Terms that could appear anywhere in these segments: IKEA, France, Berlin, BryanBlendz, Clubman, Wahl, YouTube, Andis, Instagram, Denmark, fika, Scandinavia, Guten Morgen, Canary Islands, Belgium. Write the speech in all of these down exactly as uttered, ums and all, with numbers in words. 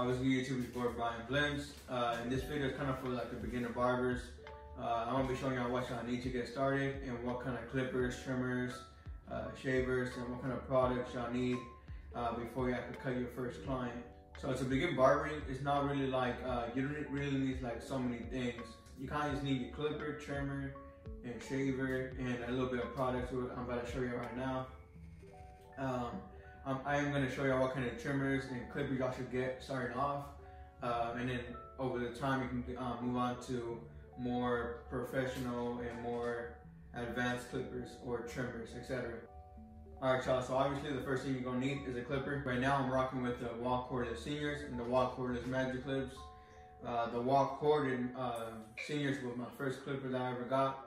Obviously, YouTube is for BryanBlendz. Uh, and this video is kind of for like the beginner barbers. Uh, I'm gonna be showing y'all what y'all need to get started and what kind of clippers, trimmers, uh, shavers, and what kind of products y'all need uh, before y'all can cut your first client. So to begin barbering, it's not really like, uh, you don't really need like so many things. You kind of just need your clipper, trimmer, and shaver, and a little bit of products I'm about to show you right now. Um, I'm, I am going to show y'all what kind of trimmers and clippers y'all should get starting off. Um, and then over the time, you can um, move on to more professional and more advanced clippers or trimmers, et cetera. Alright y'all, so obviously the first thing you're going to need is a clipper. Right now I'm rocking with the Wahl Cordless Seniors and the Wahl Cordless Magic Clips. Uh, the Wahl Corded uh, Seniors was my first clipper that I ever got,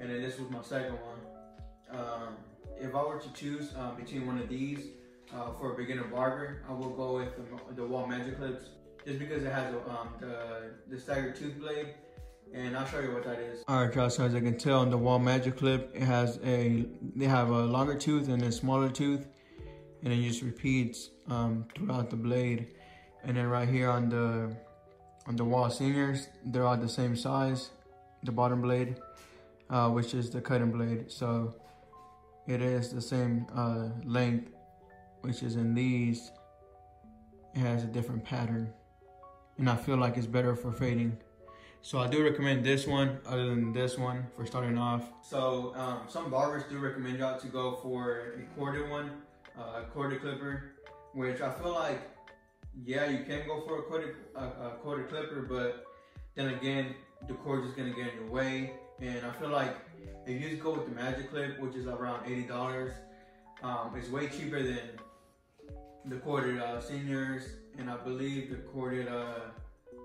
and then this was my second one. Um, if I were to choose uh, between one of these uh, for a beginner barber, I will go with the, the Wahl Magic Clips, just because it has a, um, the, the staggered tooth blade, and I'll show you what that is. Alright y'all, so as you can tell on the Wahl Magic Clip, it has a, they have a longer tooth and a smaller tooth, and it just repeats um, throughout the blade. And then right here on the on the Wahl Seniors, they're all the same size, the bottom blade, uh, which is the cutting blade. So it is the same uh, length, which is in these, it has a different pattern. And I feel like it's better for fading. So I do recommend this one other than this one for starting off. So um, some barbers do recommend y'all to go for a corded one, uh, a corded clipper, which I feel like, yeah, you can go for a corded, uh, a corded clipper, but then again, the cord is gonna get in your way. And I feel like if you just go with the Magic Clip, which is around eighty dollars, um, it's way cheaper than the corded uh, Seniors, and I believe the corded uh,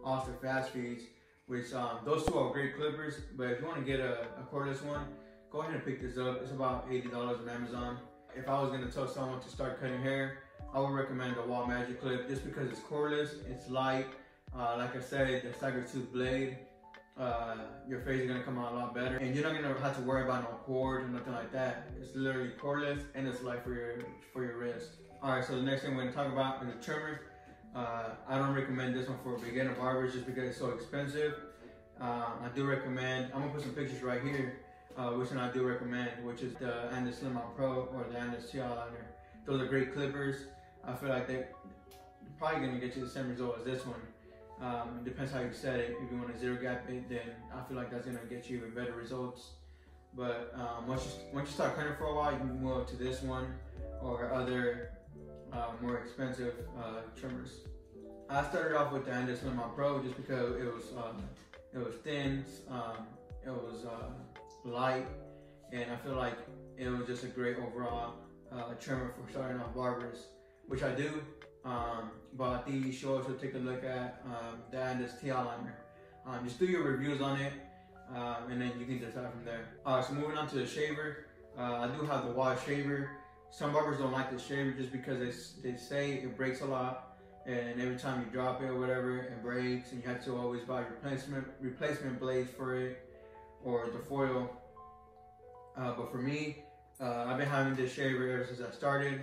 Austin Fast Feeds. Which um, those two are great clippers, but if you want to get a, a cordless one, go ahead and pick this up. It's about eighty dollars on Amazon. If I was going to tell someone to start cutting hair, I would recommend the Wahl Magic Clip just because it's cordless, it's light. Uh, like I said, the staggered tooth blade, uh, your fades are going to come out a lot better, and you're not going to have to worry about no cord or nothing like that. It's literally cordless and it's light for your for your wrist. All right, so the next thing we're going to talk about is the trimmer. Uh, I don't recommend this one for beginner barbers just because it's so expensive. Uh, I do recommend, I'm gonna put some pictures right here, uh, which one I do recommend, which is the Andis Slim Out Pro or the Andis T I Liner. Those are great clippers. I feel like they're probably gonna get you the same result as this one. Um, it depends how you set it. If you want to zero gap it, then I feel like that's gonna get you even better results. But um, once, you, once you start cutting for a while, you can move to this one or other Uh, more expensive uh, trimmers. I started off with the Andis Slim Out Pro just because it was um, it was thin, um, it was uh, light, and I feel like it was just a great overall uh, trimmer for starting off barbers, which I do. Um, but the show also take a look at um, the Andis T I Liner. Um, just do your reviews on it, um, and then you can decide from there. Alright, so moving on to the shaver. Uh, I do have the Wahl shaver. Some barbers don't like the shaver just because they, they say it breaks a lot, and every time you drop it or whatever, it breaks, and you have to always buy replacement replacement blades for it or the foil. Uh, but for me, uh, I've been having this shaver ever since I started,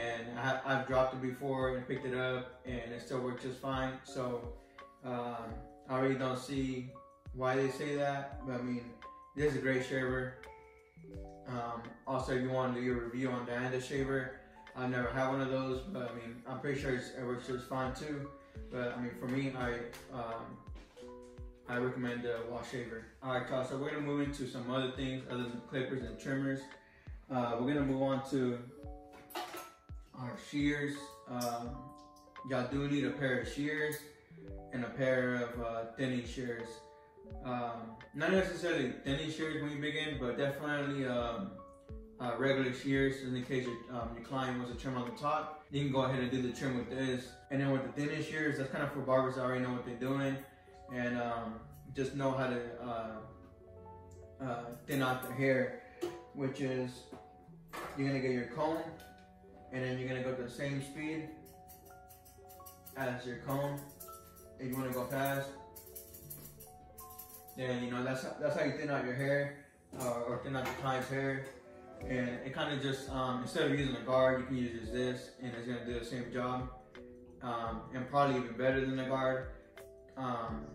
and I, I've dropped it before and picked it up, and it still works just fine. So uh, I really don't see why they say that, but I mean, this is a great shaver. Um, also, if you want to do your review on the Andis shaver, I've never had one of those, but I mean, I'm pretty sure it's, it works just fine too. But I mean, for me, I um, I recommend the Wahl shaver. Alright y'all, so we're going to move into some other things other than clippers and trimmers. Uh, we're going to move on to our shears. Um, y'all do need a pair of shears and a pair of uh, thinning shears. Um, not necessarily thinning shears when you begin, but definitely um, uh, regular shears in the case your, um, your client wants to trim on the top. You can go ahead and do the trim with this. And then with the thinning shears, that's kind of for barbers that already know what they're doing, and um, just know how to uh, uh, thin out their hair, which is you're going to get your comb, and then you're going to go to the same speed as your comb if you want to go fast. Then you know that's that's how you thin out your hair, uh, or thin out your client's hair, and it kind of just um, instead of using a guard, you can use this, and it's gonna do the same job. um, and probably even better than the guard. Um,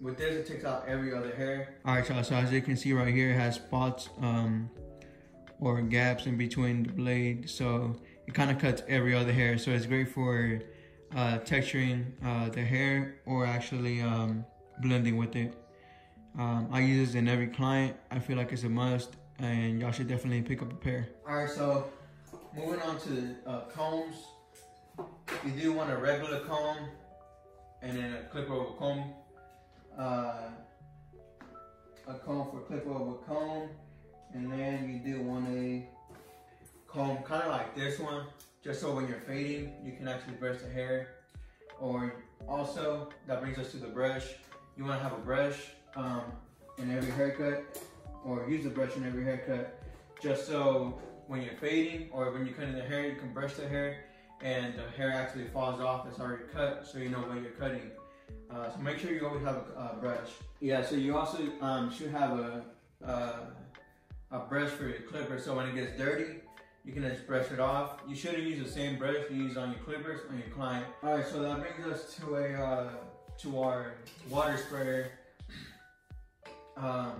with this, it takes out every other hair. All right, y'all, so as you can see right here, it has spots um, or gaps in between the blade. So it kind of cuts every other hair. So it's great for uh, texturing uh, the hair or actually um, blending with it. Um, I use this in every client. I feel like it's a must, and y'all should definitely pick up a pair. All right, so moving on to uh, combs. You do want a regular comb and then a clip over comb. Uh, a comb for clip over comb. And then you do want a comb kind of like this one, just so when you're fading, you can actually brush the hair. Or also, that brings us to the brush. You want to have a brush um, in every haircut, or use a brush in every haircut, just so when you're fading or when you're cutting the hair, you can brush the hair and the hair actually falls off that's already cut, so you know when you're cutting. Uh, so make sure you always have a uh, brush. Yeah, so you also um, should have a, uh, a brush for your clipper, so when it gets dirty, you can just brush it off. You shouldn't use the same brush you use on your clippers on your client. All right, so that brings us to a uh, to our water sprayer. Um,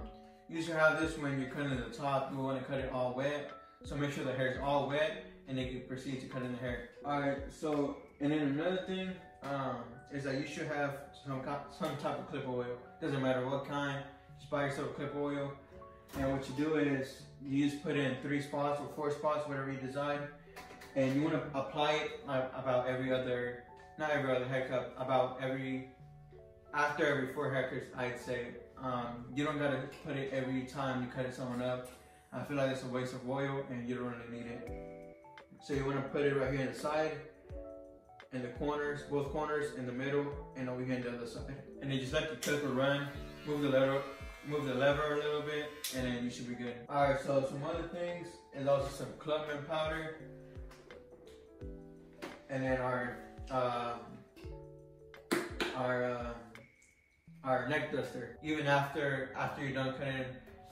you should have this when you're cutting the top. You want to cut it all wet, so make sure the hair is all wet, and then you proceed to cutting the hair. All right, so and then another thing um, is that you should have some some type of clip oil. Doesn't matter what kind. Just buy yourself clip oil. And what you do is you just put in three spots or four spots, whatever you decide, and you want to apply it about every other, not every other haircut, about every, after every four haircuts, I'd say. Um, you don't gotta put it every time you cut someone up. I feel like it's a waste of oil and you don't really need it. So you want to put it right here in the side, in the corners, both corners, in the middle, and over here on the other side. And then just let the clipper run, move the lever. Move the lever a little bit, and then you should be good. All right, so some other things is also some Clubman powder, and then our uh, our uh, our neck duster. Even after after you're done cutting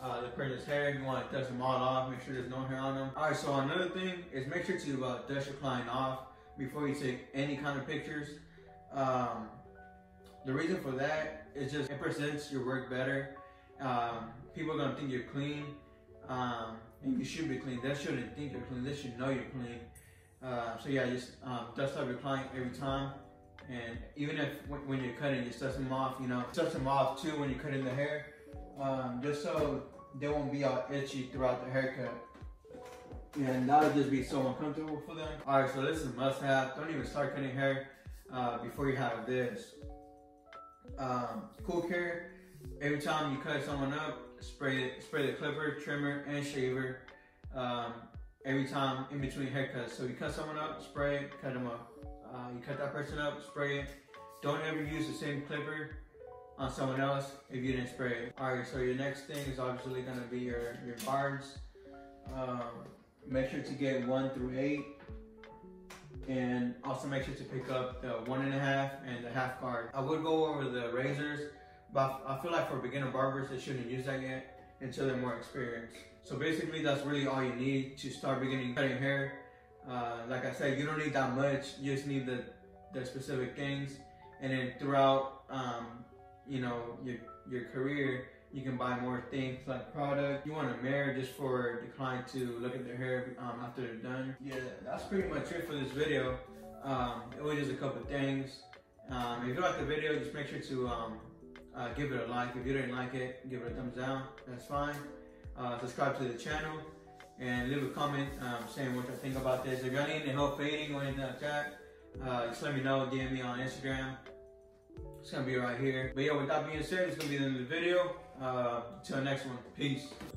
uh, the person's hair, you want to dust them all off. Make sure there's no hair on them. All right, so another thing is make sure to uh, dust your client off before you take any kind of pictures. Um, the reason for that is just it presents your work better. Um, people are gonna think you're clean, um, and you should be clean. They shouldn't think you're clean. They should know you're clean. Uh, so yeah, just um, dust off your client every time, and even if when you're cutting, just dust them off. You know, dust them off too when you're cutting the hair, um, just so they won't be all itchy throughout the haircut, and that'll just be so uncomfortable for them. All right, so this is a must-have. Don't even start cutting hair uh, before you have this. Um, cool care. Every time you cut someone up, spray it, spray the clipper, trimmer, and shaver um, every time in between haircuts. So you cut someone up, spray it, cut them up. Uh, you cut that person up, spray it. Don't ever use the same clipper on someone else if you didn't spray it. All right, so your next thing is obviously gonna be your, your bars. Um, make sure to get one through eight. And also make sure to pick up the one and a half and the half guard. I would go over the razors, but I feel like for beginner barbers, they shouldn't use that yet until they're more experienced. So basically, that's really all you need to start beginning cutting hair. Uh, like I said, you don't need that much. You just need the, the specific things. And then throughout, um, you know, your, your career, you can buy more things like product. You want a mirror just for the client to look at their hair um, after they're done. Yeah, that's pretty much it for this video. Um, it was just a couple things. Um, if you like the video, just make sure to um, Uh, give it a like. If you didn't like it, give it a thumbs down, that's fine. Uh, subscribe to the channel and leave a comment um, saying what you think about this. If y'all need any help fading or anything like that, uh, just let me know, D M me on Instagram. It's gonna be right here. But yeah, with that being said, it's gonna be the end of the video. Uh, till next one, peace.